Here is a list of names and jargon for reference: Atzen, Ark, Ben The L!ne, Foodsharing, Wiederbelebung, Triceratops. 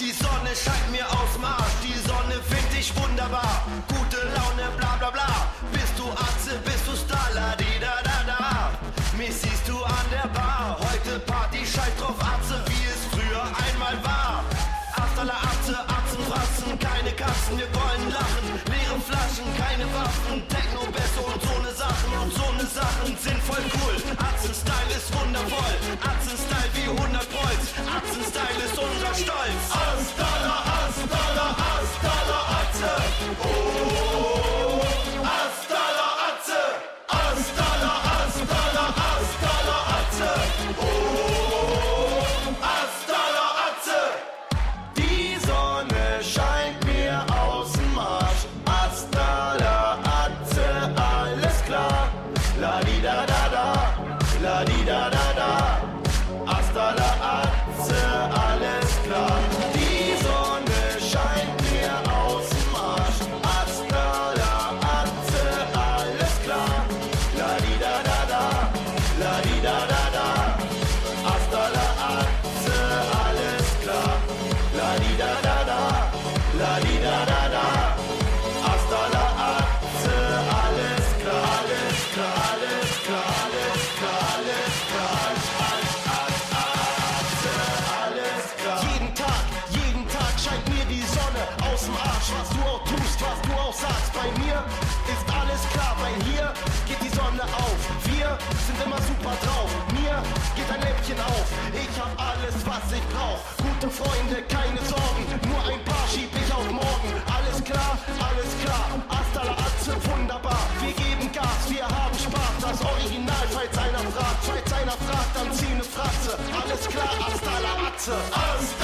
Die Sonne scheint mir ausm Arsch, die Sonne find ich wunderbar. Gute Laune, bla bla bla. Bist du Atze, bist du Star, la di da da da. Mich siehst du an der Bar, heute Party, scheiß drauf Atze, wie es früher einmal war. Astala Atze, Atzen, Fratzen, keine Katzen, wir wollen lachen. Leere Flaschen, keine Waffen, Techno-Bässe und so ne Sachen. Und so ne Sachen sind voll cool, Atzen-Style ist wundervoll. Atzen-Style wie 100 Kreuz, Atzen-Style ist unser Stolz. Was du auch tust, was du auch sagst, bei mir ist alles klar, weil hier geht die Sonne auf. Wir sind immer super drauf, mir geht ein Lämpchen auf. Ich hab alles, was ich brauch, gute Freunde, keine Sorgen. Nur ein paar schieb ich auf morgen. Alles klar, alles klar, Hasta la Atze, wunderbar. Wir geben Gas, wir haben Spaß, das Original. Falls einer fragt, dann zieh ne Fratze. Alles klar, Hasta la Atze.